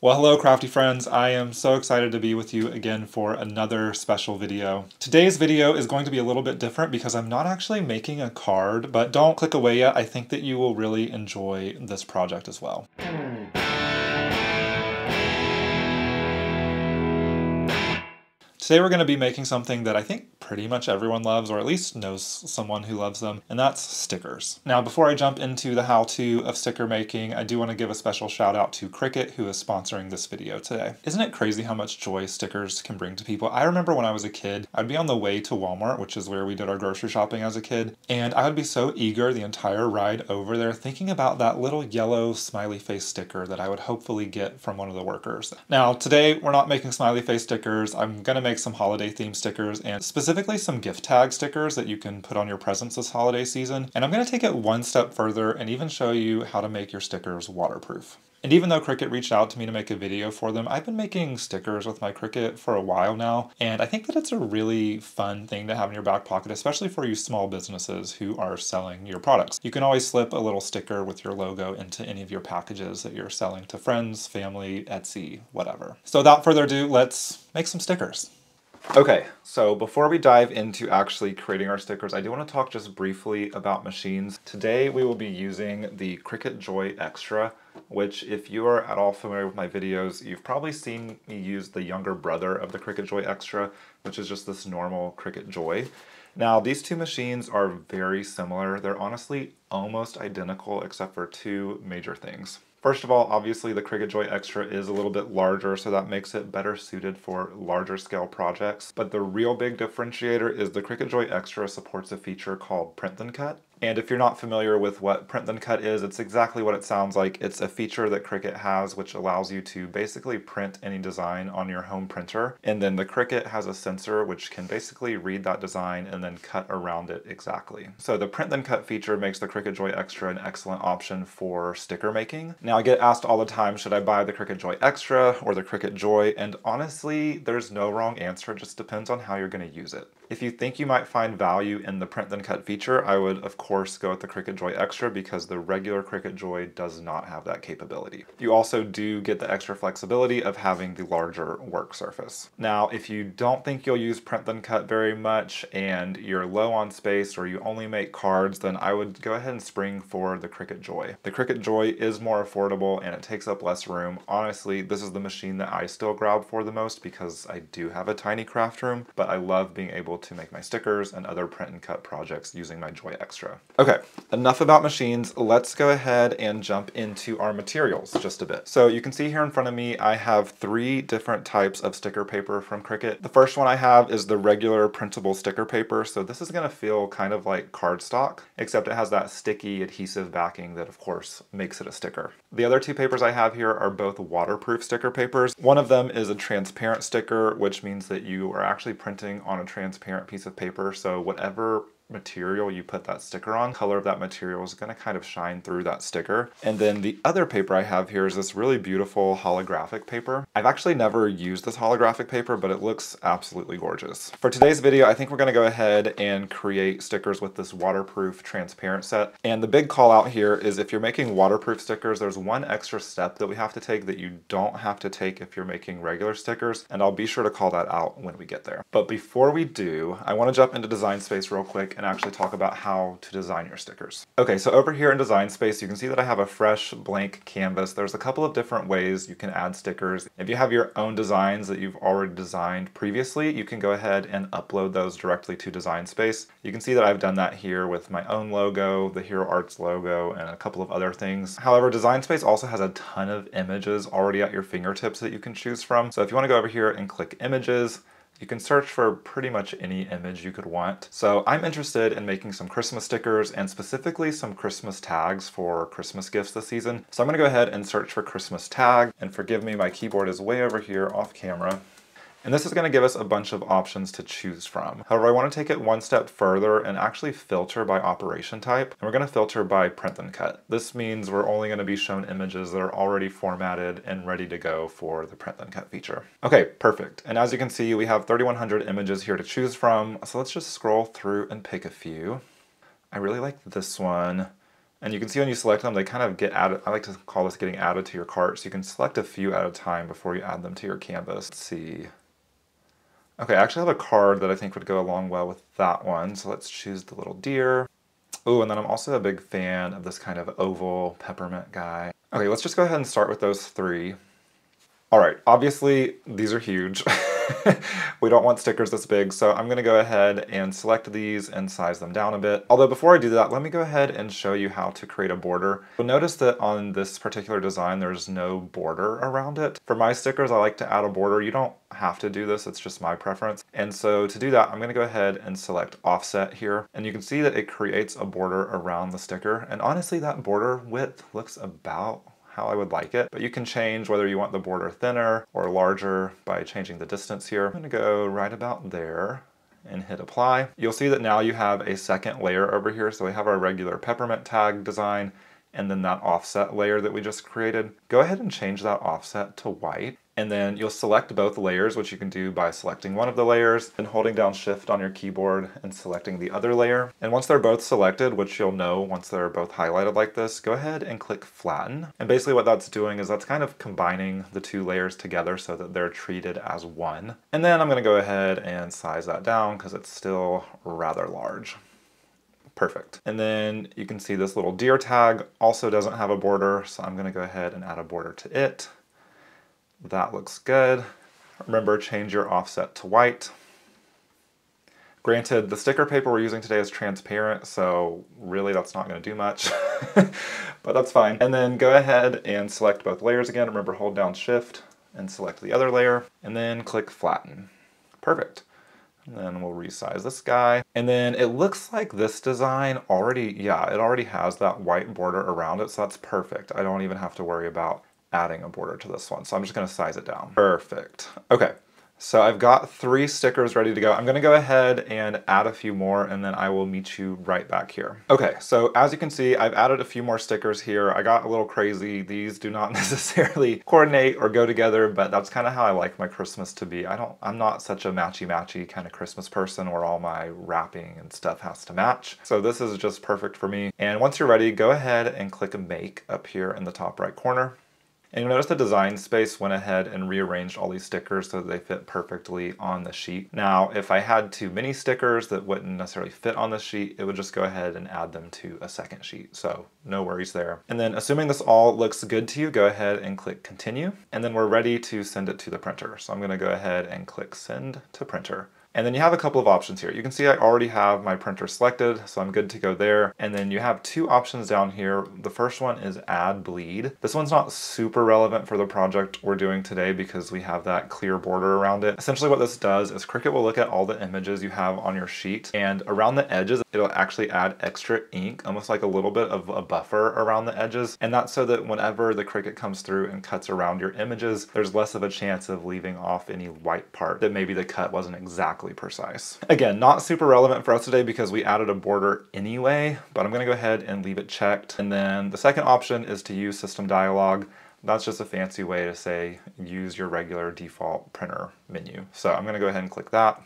Well, hello crafty friends. I am so excited to be with you again for another special video. Today's video is going to be a little bit different because I'm not actually making a card, but don't click away yet. I think that you will really enjoy this project as well. Today we're going to be making something that I think pretty much everyone loves, or at least knows someone who loves them, and that's stickers. Now, before I jump into the how-to of sticker making, I do want to give a special shout out to Cricut, who is sponsoring this video today. Isn't it crazy how much joy stickers can bring to people? I remember when I was a kid, I'd be on the way to Walmart, which is where we did our grocery shopping as a kid, and I would be so eager the entire ride over there thinking about that little yellow smiley face sticker that I would hopefully get from one of the workers. Now, today we're not making smiley face stickers. I'm going to make some holiday themed stickers and specifically some gift tag stickers that you can put on your presents this holiday season. And I'm going to take it one step further and even show you how to make your stickers waterproof. And even though Cricut reached out to me to make a video for them, I've been making stickers with my Cricut for a while now, and I think that it's a really fun thing to have in your back pocket, especially for you small businesses who are selling your products. You can always slip a little sticker with your logo into any of your packages that you're selling to friends, family, Etsy, whatever. So without further ado, let's make some stickers. Okay, so before we dive into actually creating our stickers, I do want to talk just briefly about machines. Today we will be using the Cricut Joy Xtra, which if you are at all familiar with my videos, you've probably seen me use the younger brother of the Cricut Joy Xtra, which is just this normal Cricut Joy. Now, these two machines are very similar. They're honestly almost identical except for two major things. First of all, obviously the Cricut Joy Xtra is a little bit larger, so that makes it better suited for larger scale projects. But the real big differentiator is the Cricut Joy Xtra supports a feature called Print Then Cut. And if you're not familiar with what Print Then Cut is, it's exactly what it sounds like. It's a feature that Cricut has which allows you to basically print any design on your home printer. And then the Cricut has a sensor which can basically read that design and then cut around it exactly. So the Print Then Cut feature makes the Cricut Joy Xtra an excellent option for sticker making. Now, I get asked all the time, should I buy the Cricut Joy Xtra or the Cricut Joy? And honestly, there's no wrong answer. It just depends on how you're going to use it. If you think you might find value in the Print Then Cut feature, I would of course go with the Cricut Joy Xtra because the regular Cricut Joy does not have that capability. You also do get the extra flexibility of having the larger work surface. Now, if you don't think you'll use Print Then Cut very much and you're low on space or you only make cards, then I would go ahead and spring for the Cricut Joy. The Cricut Joy is more affordable and it takes up less room. Honestly, this is the machine that I still grab for the most because I do have a tiny craft room, but I love being able to make my stickers and other print and cut projects using my Joy Xtra. Okay, enough about machines. Let's go ahead and jump into our materials just a bit. So you can see here in front of me, I have three different types of sticker paper from Cricut. The first one I have is the regular printable sticker paper. So this is going to feel kind of like cardstock, except it has that sticky adhesive backing that of course makes it a sticker. The other two papers I have here are both waterproof sticker papers. One of them is a transparent sticker, which means that you are actually printing on a transparent piece of paper, so whatever material you put that sticker on, color of that material is going to kind of shine through that sticker. And then the other paper I have here is this really beautiful holographic paper. I've actually never used this holographic paper, but it looks absolutely gorgeous. For today's video, I think we're going to go ahead and create stickers with this waterproof transparent set. And the big call out here is if you're making waterproof stickers, there's one extra step that we have to take that you don't have to take if you're making regular stickers. And I'll be sure to call that out when we get there. But before we do, I want to jump into Design Space real quick and actually talk about how to design your stickers. Okay, so over here in Design Space, you can see that I have a fresh blank canvas. There's a couple of different ways you can add stickers. If you have your own designs that you've already designed previously, you can go ahead and upload those directly to Design Space. You can see that I've done that here with my own logo, the Hero Arts logo, and a couple of other things. However, Design Space also has a ton of images already at your fingertips that you can choose from. So if you want to go over here and click Images, you can search for pretty much any image you could want. So I'm interested in making some Christmas stickers and specifically some Christmas tags for Christmas gifts this season. So I'm going to go ahead and search for Christmas tag, and forgive me, my keyboard is way over here off camera. And this is going to give us a bunch of options to choose from. However, I want to take it one step further and actually filter by operation type. And we're going to filter by Print Then Cut. This means we're only going to be shown images that are already formatted and ready to go for the Print Then Cut feature. Okay, perfect. And as you can see, we have 3,100 images here to choose from. So let's just scroll through and pick a few. I really like this one. And you can see when you select them, they kind of get added. I like to call this getting added to your cart. So you can select a few at a time before you add them to your canvas. Let's see. Okay, I actually have a card that I think would go along well with that one. So let's choose the little deer. Oh, and then I'm also a big fan of this kind of oval peppermint guy. Okay, let's just go ahead and start with those three. All right, obviously these are huge. We don't want stickers this big, so I'm gonna go ahead and select these and size them down a bit. Although before I do that, let me go ahead and show you how to create a border. You'll notice that on this particular design, there's no border around it. For my stickers, I like to add a border. You don't have to do this, it's just my preference. And so to do that, I'm gonna go ahead and select offset here. And you can see that it creates a border around the sticker. And honestly, that border width looks about how I would like it, but you can change whether you want the border thinner or larger by changing the distance here. I'm gonna go right about there and hit apply. You'll see that now you have a second layer over here. So we have our regular peppermint tag design and then that offset layer that we just created. Go ahead and change that offset to white. And then you'll select both layers, which you can do by selecting one of the layers and holding down shift on your keyboard and selecting the other layer. And once they're both selected, which you'll know once they're both highlighted like this, go ahead and click flatten. And basically what that's doing is that's kind of combining the two layers together so that they're treated as one. And then I'm gonna go ahead and size that down because it's still rather large. Perfect. And then you can see this little deer tag also doesn't have a border. So I'm gonna go ahead and add a border to it. That looks good. Remember, change your offset to white. Granted, the sticker paper we're using today is transparent, so really that's not gonna do much, but that's fine. And then go ahead and select both layers again. Remember, hold down shift and select the other layer and then click flatten. Perfect. And then we'll resize this guy. And then it looks like this design already, yeah, it already has that white border around it, so that's perfect. I don't even have to worry about adding a border to this one. So I'm just gonna size it down. Perfect. Okay, so I've got three stickers ready to go. I'm gonna go ahead and add a few more and then I will meet you right back here. Okay, so as you can see, I've added a few more stickers here. I got a little crazy. These do not necessarily coordinate or go together, but that's kind of how I like my Christmas to be. I'm not such a matchy-matchy kind of Christmas person where all my wrapping and stuff has to match. So this is just perfect for me. And once you're ready, go ahead and click Make up here in the top right corner. And you'll notice the Design Space went ahead and rearranged all these stickers so that they fit perfectly on the sheet. Now, if I had too many stickers that wouldn't necessarily fit on the sheet, it would just go ahead and add them to a second sheet. So no worries there. And then assuming this all looks good to you, go ahead and click Continue. And then we're ready to send it to the printer. So I'm gonna go ahead and click Send to Printer. And then you have a couple of options here. You can see I already have my printer selected, so I'm good to go there. And then you have two options down here. The first one is add bleed. This one's not super relevant for the project we're doing today because we have that clear border around it. Essentially what this does is Cricut will look at all the images you have on your sheet, and around the edges, it'll actually add extra ink, almost like a little bit of a buffer around the edges. And that's so that whenever the Cricut comes through and cuts around your images, there's less of a chance of leaving off any white part that maybe the cut wasn't exactly precise. Again, not super relevant for us today because we added a border anyway, but I'm gonna go ahead and leave it checked. And then the second option is to use System Dialog. That's just a fancy way to say, use your regular default printer menu. So I'm gonna go ahead and click that.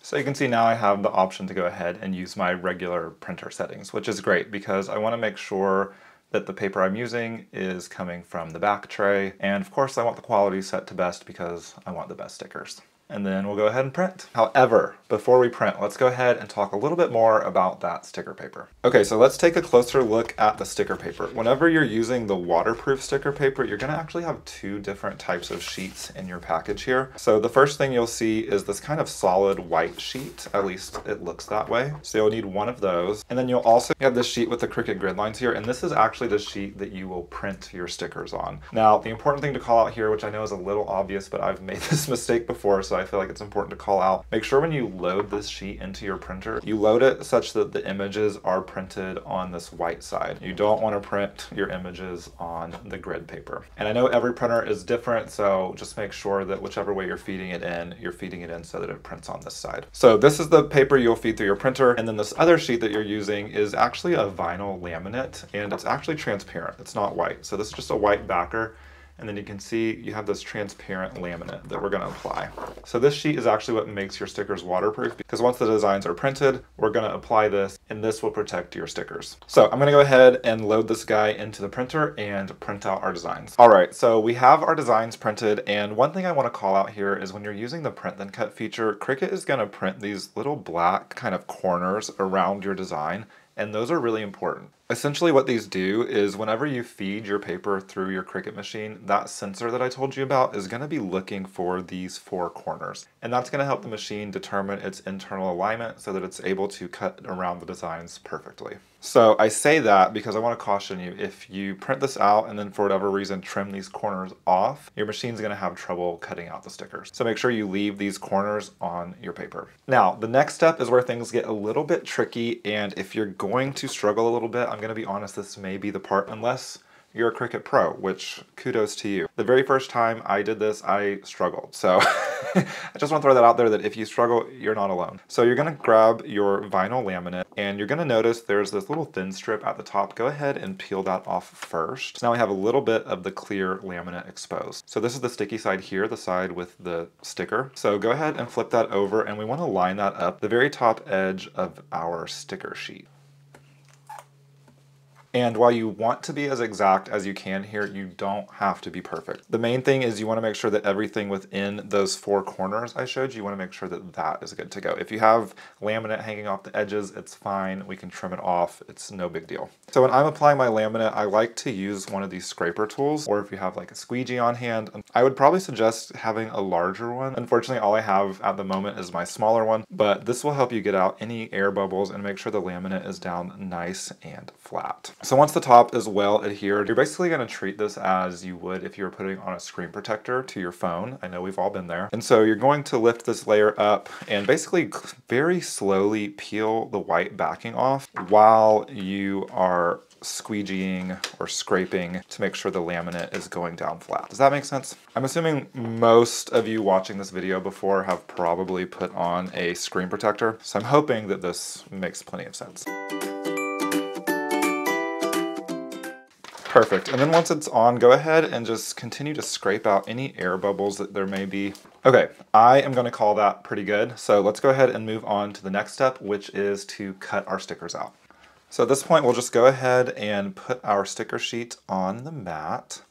So you can see now I have the option to go ahead and use my regular printer settings, which is great because I want to make sure that the paper I'm using is coming from the back tray. And of course I want the quality set to best because I want the best stickers. And then we'll go ahead and print. However, before we print, let's go ahead and talk a little bit more about that sticker paper. Okay, so let's take a closer look at the sticker paper. Whenever you're using the waterproof sticker paper, you're gonna actually have two different types of sheets in your package here. So the first thing you'll see is this kind of solid white sheet, at least it looks that way. So you'll need one of those. And then you'll also have this sheet with the Cricut grid lines here, and this is actually the sheet that you will print your stickers on. Now, the important thing to call out here, which I know is a little obvious, but I've made this mistake before, so I feel like it's important to call out. Make sure when you load this sheet into your printer, you load it such that the images are printed on this white side. You don't want to print your images on the grid paper. And I know every printer is different, so just make sure that whichever way you're feeding it in so that it prints on this side. So this is the paper you'll feed through your printer. And then this other sheet that you're using is actually a vinyl laminate, and it's actually transparent. It's not white. So this is just a white backer. And then you can see you have this transparent laminate that we're going to apply. So this sheet is actually what makes your stickers waterproof, because once the designs are printed, we're going to apply this and this will protect your stickers. So I'm going to go ahead and load this guy into the printer and print out our designs. All right, so we have our designs printed, and one thing I want to call out here is when you're using the print then cut feature, Cricut is going to print these little black kind of corners around your design, and those are really important. Essentially what these do is whenever you feed your paper through your Cricut machine, that sensor that I told you about is going to be looking for these four corners. And that's going to help the machine determine its internal alignment so that it's able to cut around the designs perfectly. So I say that because I want to caution you, if you print this out and then for whatever reason trim these corners off, your machine's going to have trouble cutting out the stickers. So make sure you leave these corners on your paper. Now, the next step is where things get a little bit tricky, and if you're going to struggle a little bit, I'm going to be honest, this may be the part, unless you're a Cricut Pro, which kudos to you. The very first time I did this, I struggled. So I just want to throw that out there that if you struggle, you're not alone. So you're going to grab your vinyl laminate and you're going to notice there's this little thin strip at the top. Go ahead and peel that off first. So now we have a little bit of the clear laminate exposed. So this is the sticky side here, the side with the sticker. So go ahead and flip that over, and we want to line that up the very top edge of our sticker sheet. And while you want to be as exact as you can here, you don't have to be perfect. The main thing is you want to make sure that everything within those four corners I showed you, you want to make sure that that is good to go. If you have laminate hanging off the edges, it's fine. We can trim it off. It's no big deal. So when I'm applying my laminate, I like to use one of these scraper tools, or if you have like a squeegee on hand, I would probably suggest having a larger one. Unfortunately, all I have at the moment is my smaller one, but this will help you get out any air bubbles and make sure the laminate is down nice and flat. So once the top is well adhered, you're basically going to treat this as you would if you were putting on a screen protector to your phone. I know we've all been there. And so you're going to lift this layer up and basically very slowly peel the white backing off while you are squeegeeing or scraping to make sure the laminate is going down flat. Does that make sense? I'm assuming most of you watching this video before have probably put on a screen protector, so I'm hoping that this makes plenty of sense. Perfect. And then once it's on, go ahead and just continue to scrape out any air bubbles that there may be. Okay, I am going to call that pretty good. So let's go ahead and move on to the next step, which is to cut our stickers out. So at this point, we'll just go ahead and put our sticker sheet on the mat.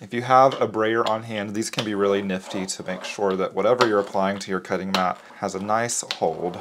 If you have a brayer on hand, these can be really nifty to make sure that whatever you're applying to your cutting mat has a nice hold.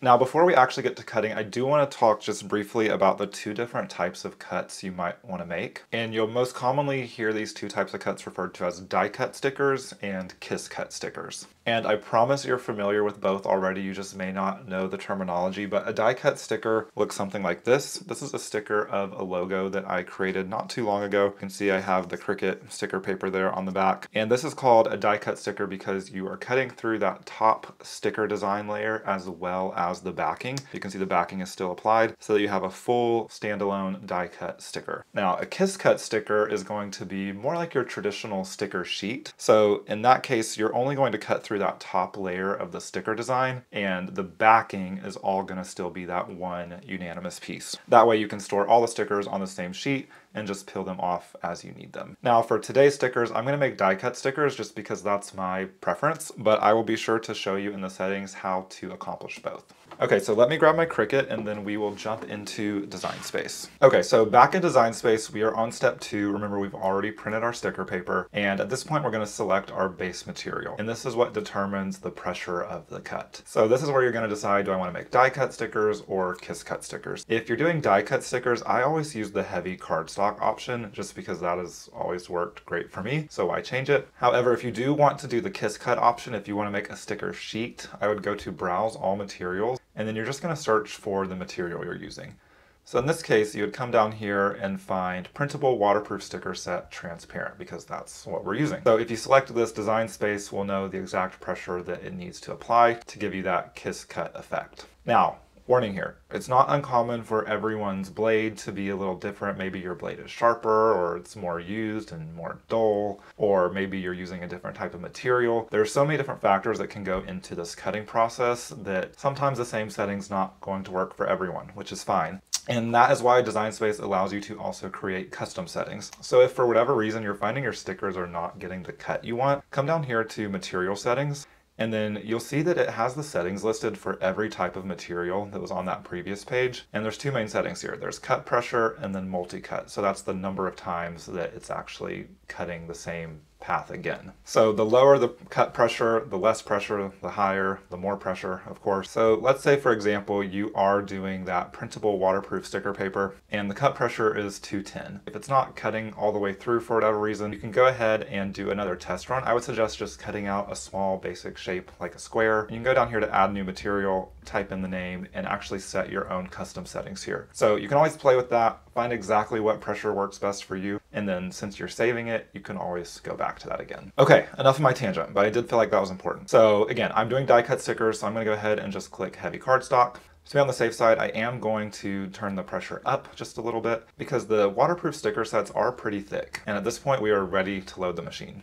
Now, before we actually get to cutting, I do want to talk just briefly about the two different types of cuts you might want to make. And you'll most commonly hear these two types of cuts referred to as die cut stickers and kiss cut stickers. And I promise you're familiar with both already, you just may not know the terminology, but a die cut sticker looks something like this. This is a sticker of a logo that I created not too long ago. You can see I have the Cricut sticker paper there on the back. And this is called a die cut sticker because you are cutting through that top sticker design layer as well as the backing. You can see the backing is still applied so that you have a full standalone die cut sticker. Now, a kiss cut sticker is going to be more like your traditional sticker sheet. So in that case, you're only going to cut through that top layer of the sticker design, and the backing is all going to still be that one unanimous piece. That way you can store all the stickers on the same sheet and just peel them off as you need them. Now for today's stickers, I'm going to make die cut stickers just because that's my preference, but I will be sure to show you in the settings how to accomplish both. Okay, so let me grab my Cricut and then we will jump into Design Space. Okay, so back in Design Space, we are on step 2. Remember, we've already printed our sticker paper, and at this point we're going to select our base material, and this is what determines the pressure of the cut. So this is where you're going to decide, do I want to make die cut stickers or kiss cut stickers? If you're doing die cut stickers, I always use the heavy cardstock option just because that has always worked great for me, so why change it? However, if you do want to do the kiss cut option, if you want to make a sticker sheet, I would go to Browse All Materials, and then you're just going to search for the material you're using. So in this case, you would come down here and find Printable Waterproof Sticker Set Transparent, because that's what we're using. So if you select this, Design Space will know the exact pressure that it needs to apply to give you that kiss cut effect. Now, warning here, it's not uncommon for everyone's blade to be a little different. Maybe your blade is sharper, or it's more used and more dull, or maybe you're using a different type of material. There are so many different factors that can go into this cutting process that sometimes the same setting's not going to work for everyone, which is fine. And that is why Design Space allows you to also create custom settings. So if for whatever reason you're finding your stickers are not getting the cut you want, come down here to material settings, and then you'll see that it has the settings listed for every type of material that was on that previous page. And there's two main settings here. There's cut pressure and then multi-cut. So that's the number of times that it's actually cutting the same path again. So the lower the cut pressure, the less pressure, the higher, the more pressure, of course. So let's say, for example, you are doing that printable waterproof sticker paper and the cut pressure is 210. If it's not cutting all the way through for whatever reason, you can go ahead and do another test run. I would suggest just cutting out a small basic shape like a square. You can go down here to add new material, type in the name, and actually set your own custom settings here. So you can always play with that, find exactly what pressure works best for you. And then since you're saving it, you can always go back to that again. Okay, enough of my tangent, but I did feel like that was important. So again, I'm doing die cut stickers, so I'm gonna go ahead and just click heavy cardstock. To be on the safe side, I am going to turn the pressure up just a little bit because the waterproof sticker sets are pretty thick. And at this point, we are ready to load the machine.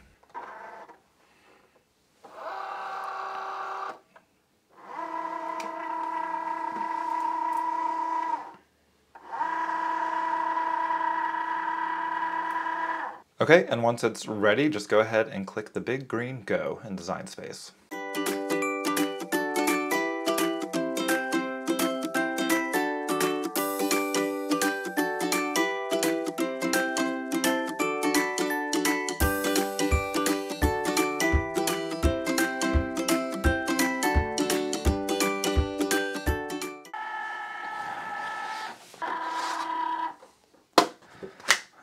Okay, and once it's ready, just go ahead and click the big green Go in Design Space.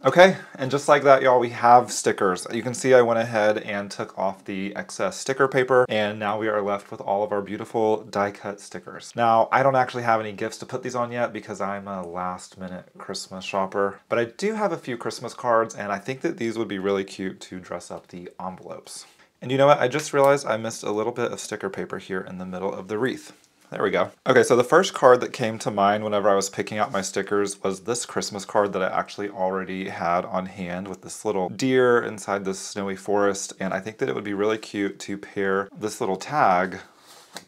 Okay, and just like that, y'all, we have stickers. You can see I went ahead and took off the excess sticker paper, and now we are left with all of our beautiful die-cut stickers. Now, I don't actually have any gifts to put these on yet because I'm a last-minute Christmas shopper, but I do have a few Christmas cards, and I think that these would be really cute to dress up the envelopes. And you know what? I just realized I missed a little bit of sticker paper here in the middle of the wreath. There we go. Okay, so the first card that came to mind whenever I was picking out my stickers was this Christmas card that I actually already had on hand with this little deer inside this snowy forest, and I think that it would be really cute to pair this little tag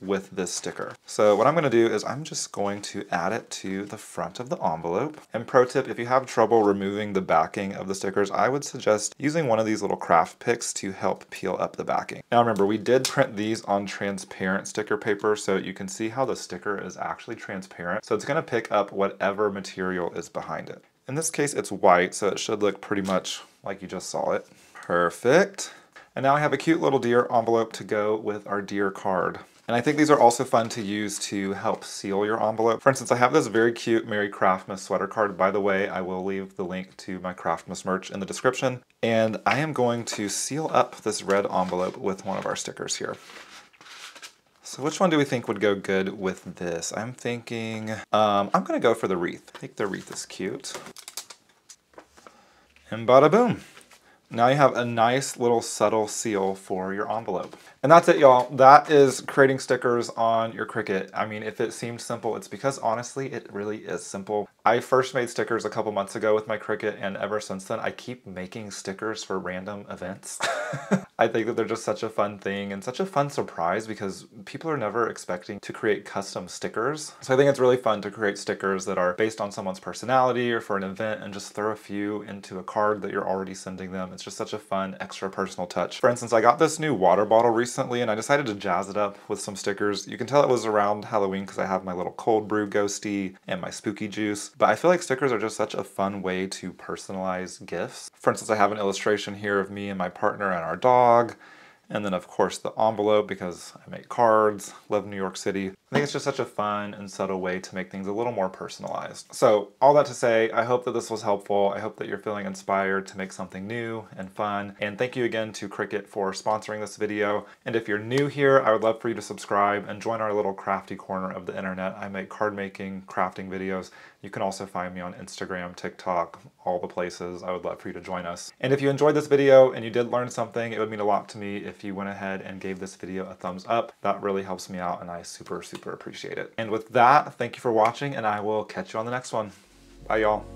with this sticker. So what I'm going to do is I'm just going to add it to the front of the envelope. And pro tip, if you have trouble removing the backing of the stickers, I would suggest using one of these little craft picks to help peel up the backing. Now remember, we did print these on transparent sticker paper, so you can see how the sticker is actually transparent. So it's going to pick up whatever material is behind it. In this case, it's white, so it should look pretty much like you just saw it. Perfect. And now I have a cute little deer envelope to go with our deer card. And I think these are also fun to use to help seal your envelope. For instance, I have this very cute Merry Craftmas sweater card. By the way, I will leave the link to my Craftmas merch in the description. And I am going to seal up this red envelope with one of our stickers here. So which one do we think would go good with this? I'm thinking, I'm gonna go for the wreath. I think the wreath is cute. And bada boom. Now you have a nice little subtle seal for your envelope. And that's it, y'all. That is creating stickers on your Cricut. I mean, if it seemed simple, it's because honestly, it really is simple. I first made stickers a couple months ago with my Cricut, and ever since then, I keep making stickers for random events. I think that they're just such a fun thing and such a fun surprise because people are never expecting to create custom stickers. So I think it's really fun to create stickers that are based on someone's personality or for an event and just throw a few into a card that you're already sending them. It's just such a fun extra personal touch. For instance, I got this new water bottle recently and I decided to jazz it up with some stickers. You can tell it was around Halloween because I have my little cold brew ghosty and my spooky juice, but I feel like stickers are just such a fun way to personalize gifts. For instance, I have an illustration here of me and my partner and our dog, and then of course the envelope because I make cards, love New York City. I think it's just such a fun and subtle way to make things a little more personalized. So all that to say, I hope that this was helpful. I hope that you're feeling inspired to make something new and fun. And thank you again to Cricut for sponsoring this video. And if you're new here, I would love for you to subscribe and join our little crafty corner of the internet. I make card making, crafting videos. You can also find me on Instagram, TikTok, all the places. I would love for you to join us. And if you enjoyed this video and you did learn something, it would mean a lot to me if you went ahead and gave this video a thumbs up. That really helps me out and I super appreciate it. And with that, thank you for watching and I will catch you on the next one. Bye, y'all.